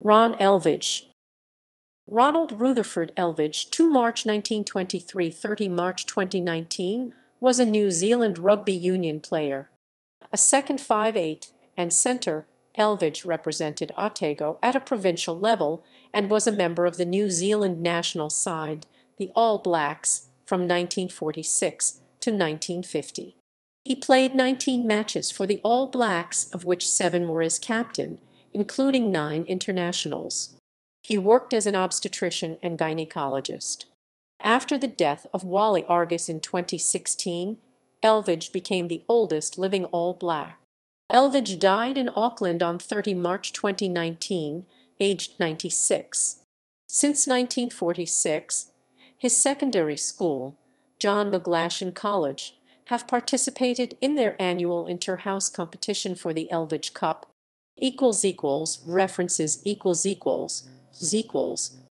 Ron Elvidge. Ronald Rutherford Elvidge, 2 March 1923 – 30 March 2019, was a New Zealand rugby union player. A second 5'8" and centre, Elvidge represented Otago at a provincial level and was a member of the New Zealand national side, the All Blacks, from 1946 to 1950. He played 19 matches for the All Blacks, of which 7 were as captain, including 9 internationals. He worked as an obstetrician and gynecologist. After the death of Wally Argus in 2016, Elvidge became the oldest living All Black. Elvidge died in Auckland on 30 March 2019, aged 96. Since 1946, his secondary school, John McGlashan College, have participated in their annual inter-house competition for the Elvidge Cup. == References ==